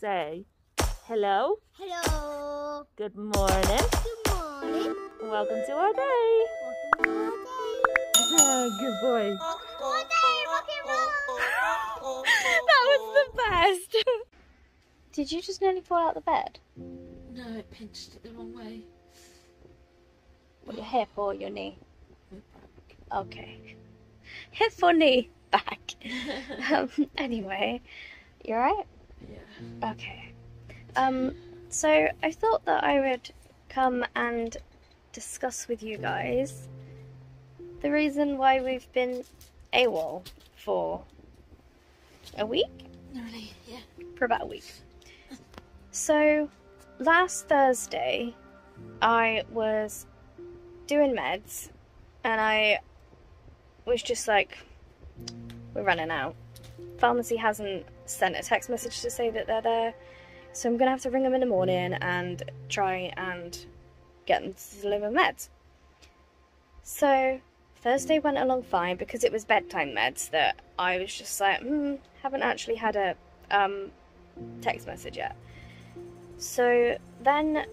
Say hello. Hello. Good morning. Good morning. Welcome to our day. Welcome to our day. Oh, good boy. All day, rock and roll. That was the best. Did you just nearly fall out the bed? No, it pinched it the wrong way. What, your hip or your knee? Back. Okay. Hip or knee? Back. Anyway, you alright? Yeah. Okay. So I thought that I would come and discuss with you guys the reason why we've been AWOL for a week? Really, yeah. For about a week. So last Thursday I was doing meds and I was just like, we're running out. Pharmacy hasn't sent a text message to say that they're there, so I'm gonna have to ring them in the morning and try and get them to deliver meds. So Thursday went along fine because it was bedtime meds that I was just like, haven't actually had a text message yet. So then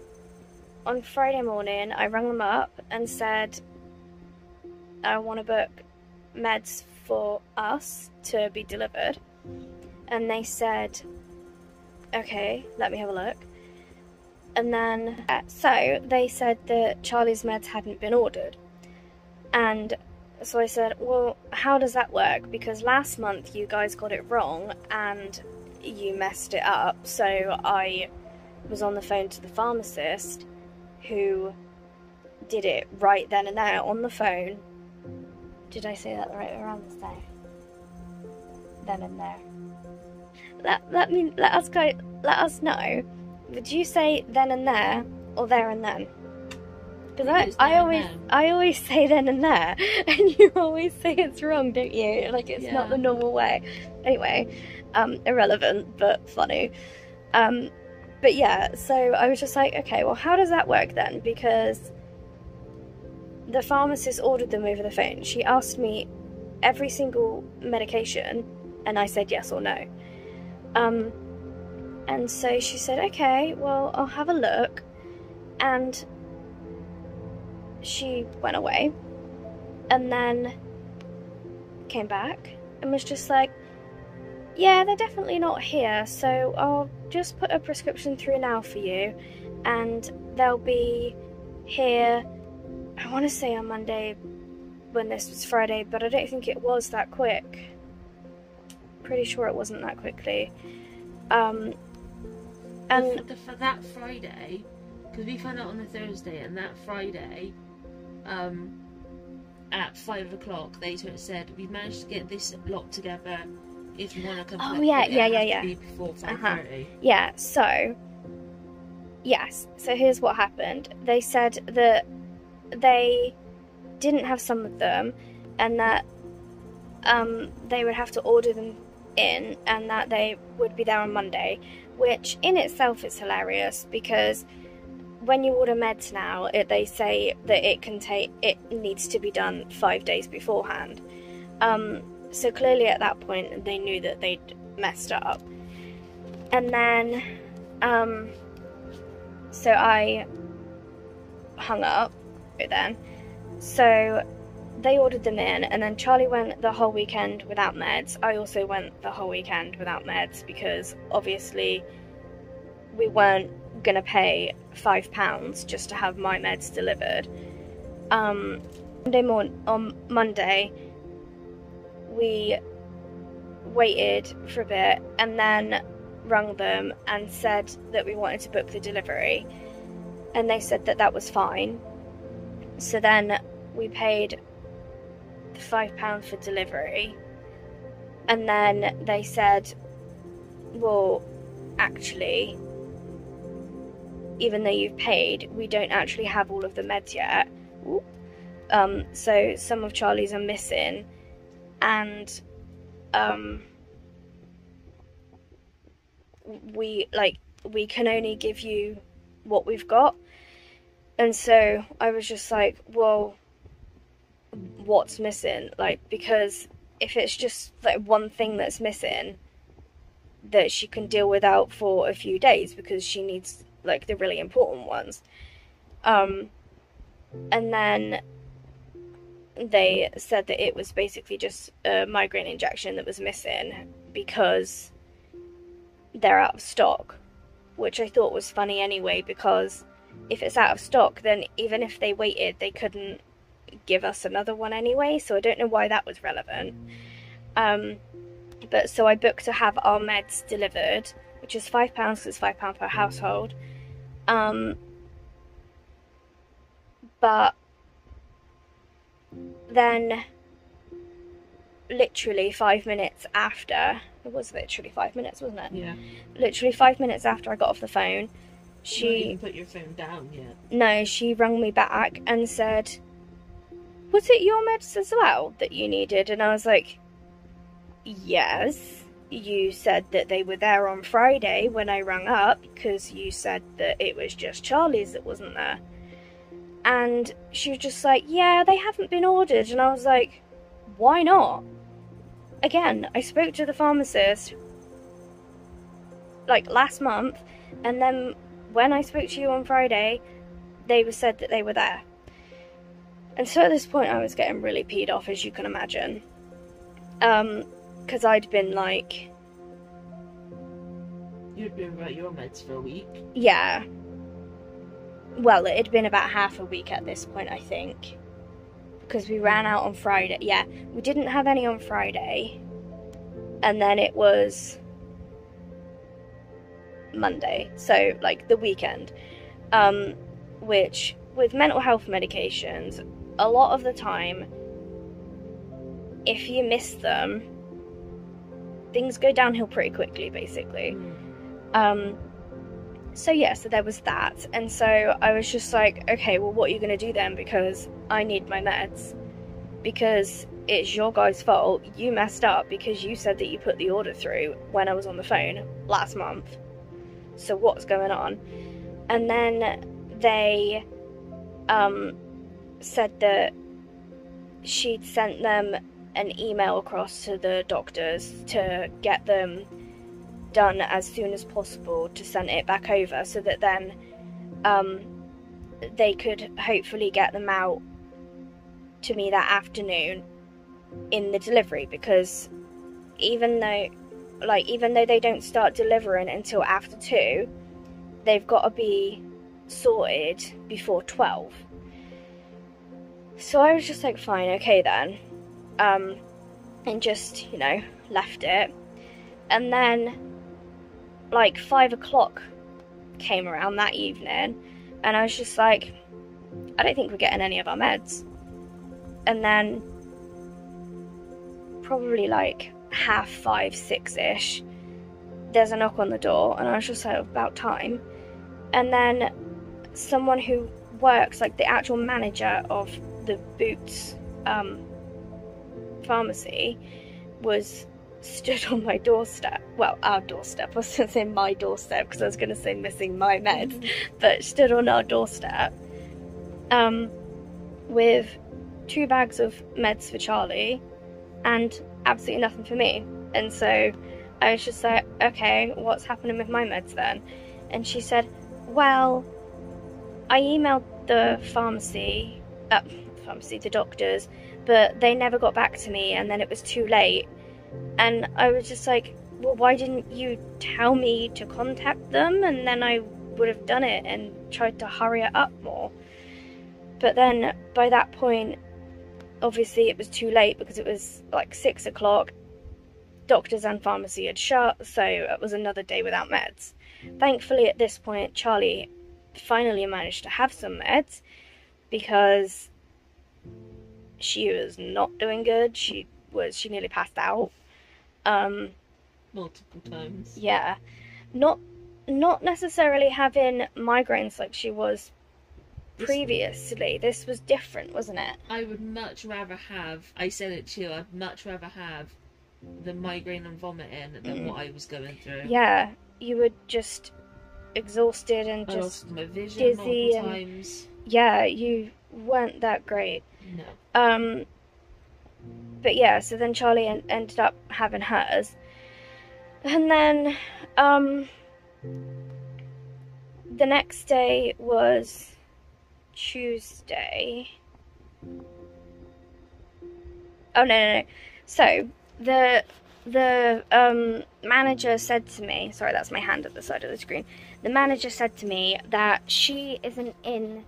on Friday morning I rang them up and said I want to book meds for us to be delivered, and they said okay, let me have a look. And then so they said that Charlie's meds hadn't been ordered, and so I said, well, how does that work, because last month you guys got it wrong and you messed it up. So I was on the phone to the pharmacist who did it right then and there on the phone. Did I say that the right way around this day? Then and there. Let us know. Would you say then and there or there and then? Because I always say then and there, and you always say it's wrong, don't you? Like, it's not the normal way. Anyway, irrelevant but funny. But yeah, so I was just like, okay, well, how does that work then? Because the pharmacist ordered them over the phone. She asked me every single medication and I said yes or no. And so she said, okay, well, I'll have a look. And she went away and then came back and was just like, yeah, they're definitely not here. So I'll just put a prescription through now for you and they'll be here. I want to say on Monday when this was Friday, but I don't think it was that quick. Pretty sure it wasn't that quickly. And for that Friday, because we found out on the Thursday, and that Friday at 5 o'clock they said, we've managed to get this lot together if you want to come. Oh yeah, yeah. Be before 5:30. Yeah. So yes. So here's what happened. They said that they didn't have some of them and that they would have to order them in and that they would be there on Monday, which in itself is hilarious because when you order meds now, they say that it needs to be done 5 days beforehand. So clearly at that point they knew that they'd messed up. And then so I hung up then. So they ordered them in, and then Charlie went the whole weekend without meds. I also went the whole weekend without meds because obviously we weren't gonna pay £5 just to have my meds delivered. On Monday we waited for a bit and then rung them and said that we wanted to book the delivery, and they said that that was fine. So then we paid the £5 for delivery, and then they said, well, actually, even though you've paid, we don't actually have all of the meds yet. So some of Charlie's are missing, and we can only give you what we've got. And so I was just like, well, what's missing? Like, because if it's just like one thing that's missing, that she can deal without for a few days because she needs like the really important ones. And then they said that it was basically just a migraine injection that was missing because they're out of stock, which I thought was funny anyway, because if it's out of stock, then even if they waited, they couldn't give us another one anyway, so I don't know why that was relevant. But so I booked to have our meds delivered, which is £5 because it's £5 per household. But then literally 5 minutes after, it was literally 5 minutes, wasn't it? Yeah. Literally 5 minutes after I got off the phone, she... You didn't put your phone down yet. No, she rang me back and said, was it your meds as well that you needed? And I was like, yes, you said that they were there on Friday when I rang up because you said that it was just Charlie's that wasn't there. And she was just like, yeah, they haven't been ordered. And I was like, why not? Again, I spoke to the pharmacist like last month, and then when I spoke to you on Friday, they said that they were there. And so at this point I was getting really peed off, as you can imagine. Because I'd been like... You'd been about your meds for a week? Yeah. Well, it had been about half a week at this point, I think. Because we ran out on Friday. Yeah, we didn't have any on Friday. And then it was... Monday. So, like, the weekend. Which, with mental health medications, a lot of the time, if you miss them, things go downhill pretty quickly, basically. So yeah, so there was that. And so I was just like, okay, well, what are you going to do then? Because I need my meds. Because it's your guys' fault. You messed up because you said that you put the order through when I was on the phone last month. So what's going on? And then they said that she'd sent them an email across to the doctors to get them done as soon as possible, to send it back over so that then they could hopefully get them out to me that afternoon in the delivery, because even though they don't start delivering until after 2, they've got to be sorted before 12. So I was just like, fine, okay then. And just, you know, left it. And then, like, 5 o'clock came around that evening, and I was just like, I don't think we're getting any of our meds. And then, probably like 5:30, 6-ish, there's a knock on the door, and I was just like, about time. And then, someone who works, like, the actual manager of the Boots, pharmacy stood on my doorstep, well, our doorstep, I was going to say my doorstep because I was going to say missing my meds, but stood on our doorstep with 2 bags of meds for Charlie and absolutely nothing for me. And so I was just like, okay, what's happening with my meds then? And she said, well, I emailed the pharmacy, the doctors, but they never got back to me, and then it was too late. And I was just like, well, why didn't you tell me to contact them? And then I would have done it and tried to hurry it up more. But then by that point, obviously it was too late because it was like 6 o'clock. Doctors and pharmacy had shut, so it was another day without meds. Thankfully at this point, Charlie finally managed to have some meds because she was not doing good. She nearly passed out multiple times. Yeah, not necessarily having migraines like she was previously. This was different, wasn't it? I'd much rather have the migraine and vomiting than what I was going through. Yeah, you were just exhausted and just lost my vision dizzy multiple times. Yeah, you weren't that great. No. But yeah, so then Charlie ended up having hers, And then the next day was Tuesday. Oh, no. So the manager said to me, sorry, that's my hand at the side of the screen. The manager said to me that she isn't in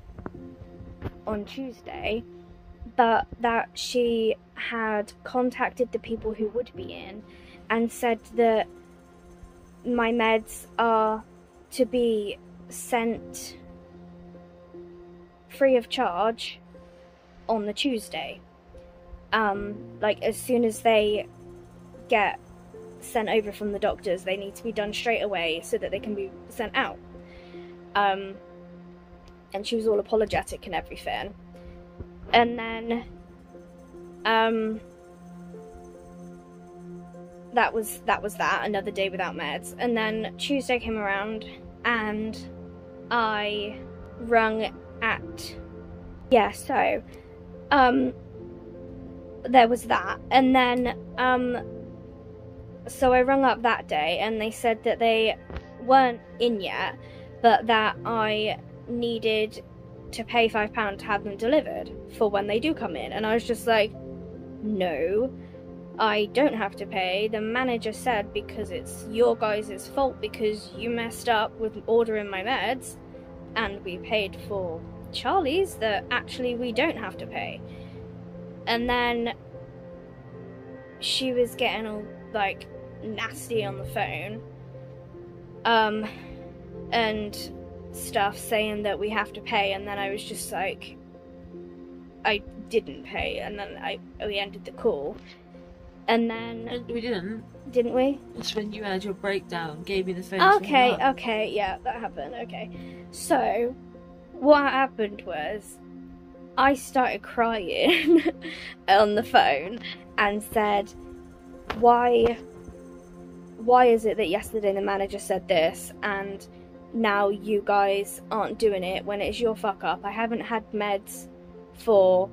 on Tuesday, but that she had contacted the people who would be in and said that my meds are to be sent free of charge on the Tuesday. Like, as soon as they get sent over from the doctors, they need to be done straight away so that they can be sent out. And she was all apologetic and everything. And then that was another day without meds. And then Tuesday came around and I rung at, yeah, so there was that. And then so I rung up that day and they said that they weren't in yet, but that I needed to pay £5 to have them delivered for when they do come in. And I was just like, no, I don't have to pay. The manager said, because it's your guys' fault, because you messed up with ordering my meds, and we paid for Charlie's, that actually we don't have to pay. And then she was getting all, like, nasty on the phone and stuff, saying that we have to pay. And then I was just like, I didn't pay. And then we ended the call. And then we didn't we? It's when you had your breakdown, gave me the phone. Okay, yeah, that happened. Okay, so what happened was I started crying on the phone and said, why is it that yesterday the manager said this and now you guys aren't doing it when it's your fuck up? I haven't had meds for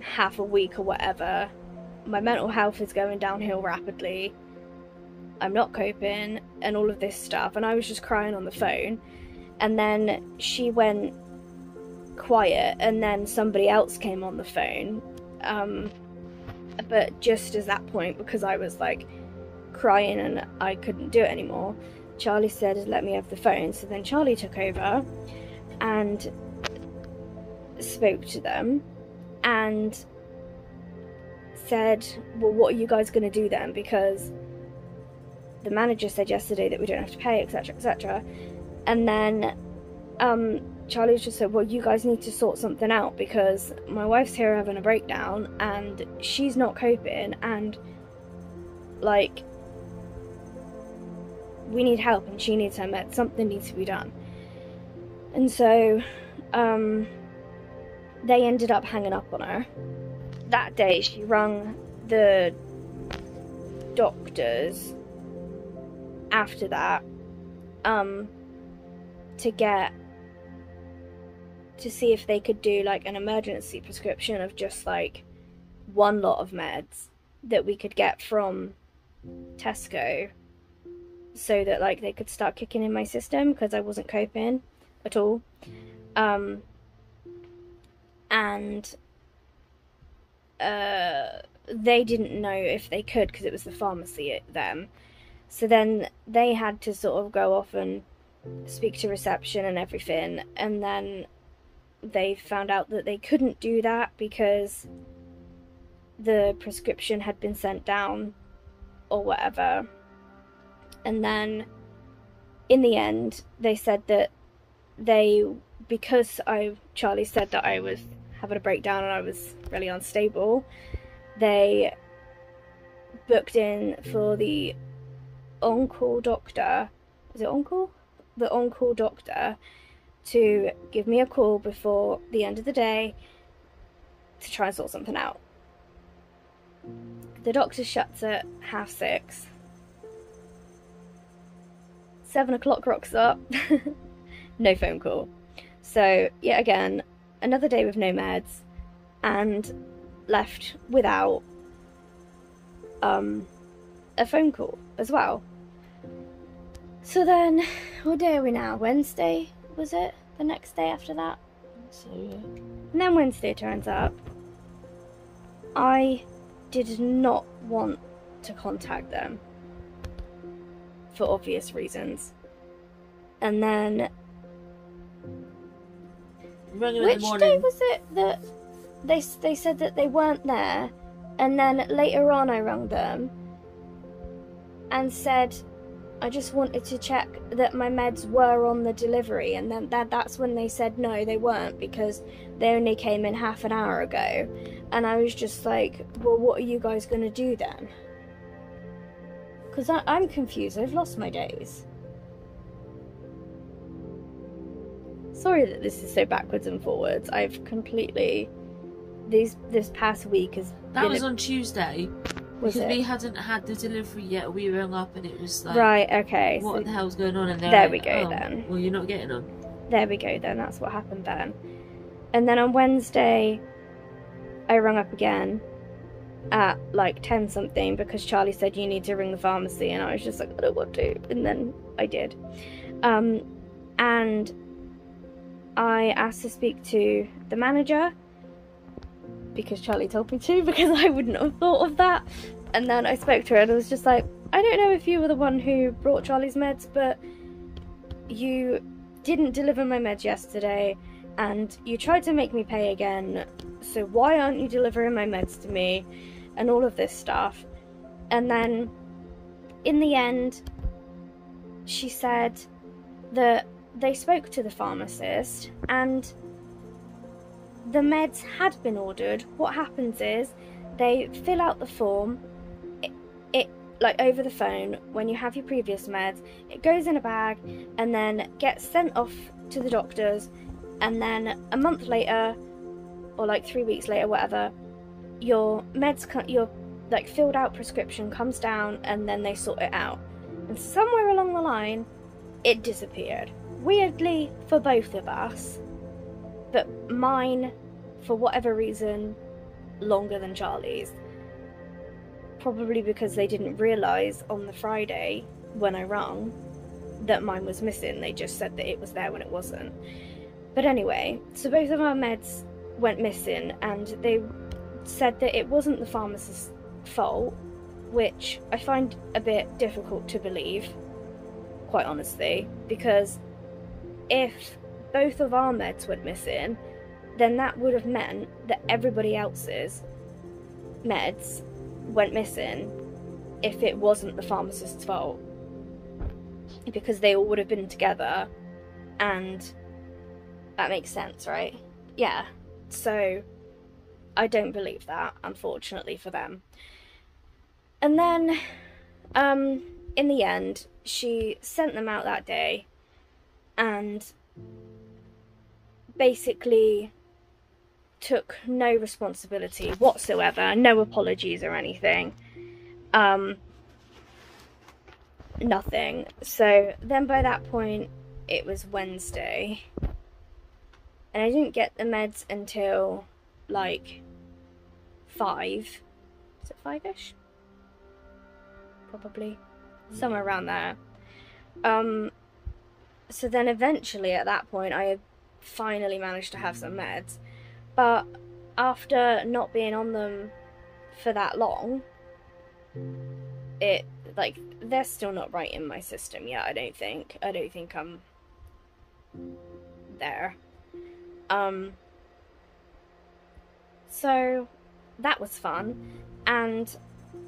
half a week or whatever. My mental health is going downhill rapidly. I'm not coping and all of this stuff. And I was just crying on the phone. And then she went quiet, and then somebody else came on the phone. But just as that point, because I was like crying and I couldn't do it anymore, Charlie said, let me have the phone. So then Charlie took over and spoke to them and said, well, what are you guys going to do then? Because the manager said yesterday that we don't have to pay, etc, etc. And then Charlie just said, well, you guys need to sort something out, because my wife's here having a breakdown and she's not coping, and like, we need help and she needs her meds. Something needs to be done. And so they ended up hanging up on her. That day she rung the doctors after that to see if they could do like an emergency prescription of just like one lot of meds that we could get from Tesco, so that like they could start kicking in my system, because I wasn't coping at all. And they didn't know if they could, because it was the pharmacy at them. So then they had to sort of go off and speak to reception and everything. And then they found out that they couldn't do that because the prescription had been sent down or whatever. And then in the end, they said that Charlie said that I was having a breakdown and I was really unstable, they booked in for the on-call doctor, is it on-call? The on-call doctor, to give me a call before the end of the day to try and sort something out. The doctor shuts at 6:30. 7 o'clock rocks up, no phone call. So yet again, another day with no meds and left without a phone call as well. So then, what day are we now? Wednesday, was it? The next day after that? So, yeah. And then Wednesday turns up. I did not want to contact them, for obvious reasons. And then... Which day was it that they said that they weren't there, and then later on I rang them and said I just wanted to check that my meds were on the delivery, and then that's when they said no, they weren't, because they only came in half an hour ago. And I was just like, well, what are you guys going to do then? Because I'm confused, I've lost my days. Sorry that this is so backwards and forwards. I've completely... This past week has been... That was on Tuesday. Was it? Because we hadn't had the delivery yet. We rang up and it was like... Right, okay. What so the hell's going on? And there we go then. Well, you're not getting on. There we go then. That's what happened then. And then on Wednesday, I rang up again at like 10 something because Charlie said you need to ring the pharmacy. And I was just like, I don't want to. And then I did. And... I asked to speak to the manager because Charlie told me to, because I wouldn't have thought of that. And then I spoke to her and I was just like, I don't know if you were the one who brought Charlie's meds, but you didn't deliver my meds yesterday and you tried to make me pay again, so why aren't you delivering my meds to me and all of this stuff. And then in the end she said that they spoke to the pharmacist and the meds had been ordered. What happens is they fill out the form, it like over the phone when you have your previous meds, it goes in a bag and then gets sent off to the doctors, and then a month later or like 3 weeks later, whatever, your meds, your like filled out prescription comes down and then they sort it out. And somewhere along the line it disappeared. Weirdly for both of us, but mine, for whatever reason, longer than Charlie's. Probably because they didn't realise on the Friday when I rang that mine was missing. They just said that it was there when it wasn't. But anyway, so both of our meds went missing and they said that it wasn't the pharmacist's fault, which I find a bit difficult to believe, quite honestly, because if both of our meds went missing, then that would have meant that everybody else's meds went missing if it wasn't the pharmacist's fault, because they all would have been together, and that makes sense, right? Yeah, so I don't believe that, unfortunately for them. And then in the end she sent them out that day and basically took no responsibility whatsoever, no apologies or anything, nothing. So then by that point it was Wednesday and I didn't get the meds until like 5, is it 5ish? Probably, somewhere around there. So then eventually at that point I had finally managed to have some meds, but after not being on them for that long, it like they're still not right in my system yet. I don't think I'm there. So that was fun. And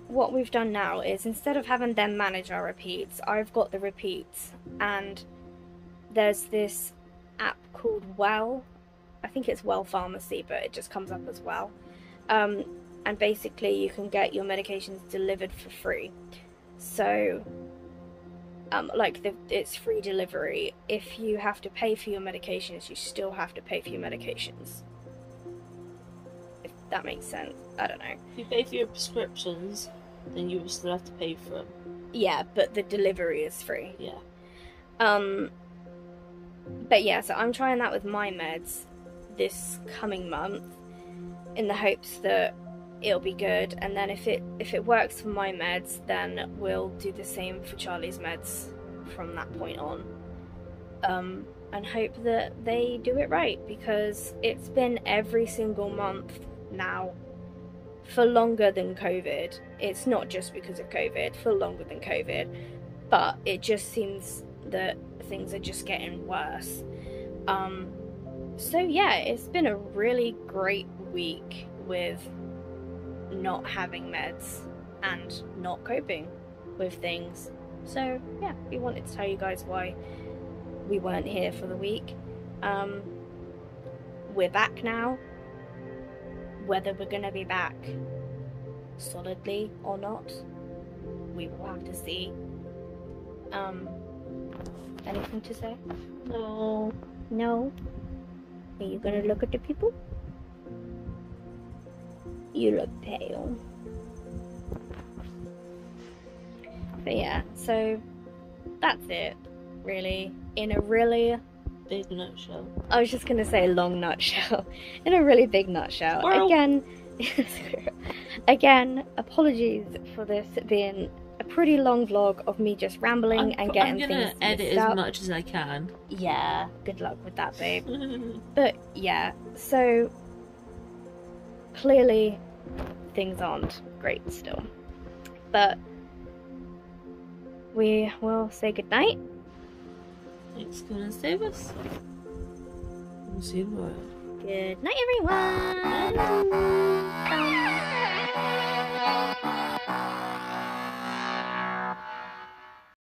what we've done now is, instead of having them manage our repeats, I've got the repeats, and there's this app called Well, I think it's Well Pharmacy, but it just comes up as Well. And basically you can get your medications delivered for free. So it's free delivery. If you have to pay for your medications, you still have to pay for your medications. If that makes sense. I don't know. If you pay for your prescriptions, then you still have to pay for them. Yeah, but the delivery is free. Yeah. But yeah, so I'm trying that with my meds this coming month in the hopes that it'll be good, and then if it works for my meds, then we'll do the same for Charlie's meds from that point on, and hope that they do it right, because it's been every single month now for longer than COVID. It's not just because of COVID, for longer than COVID, but it just seems that things are just getting worse. So yeah, it's been a really great week with not having meds and not coping with things. So yeah, we wanted to tell you guys why we weren't here for the week. We're back now. Whether we're gonna be back solidly or not, we will have to see. Anything to say? No. No? Are you gonna look at the people? You look pale. But yeah, so that's it, really. In a really big nutshell. I was just gonna say long nutshell. In a really big nutshell. Squirrel. Again, apologies for this being a pretty long vlog of me just rambling and getting things mixed up. I'm gonna edit as much as I can. Yeah, good luck with that, babe. But yeah, so clearly things aren't great still, but we will say goodnight. It's gonna save us. We'll see you tomorrow. Good night, everyone. Bye.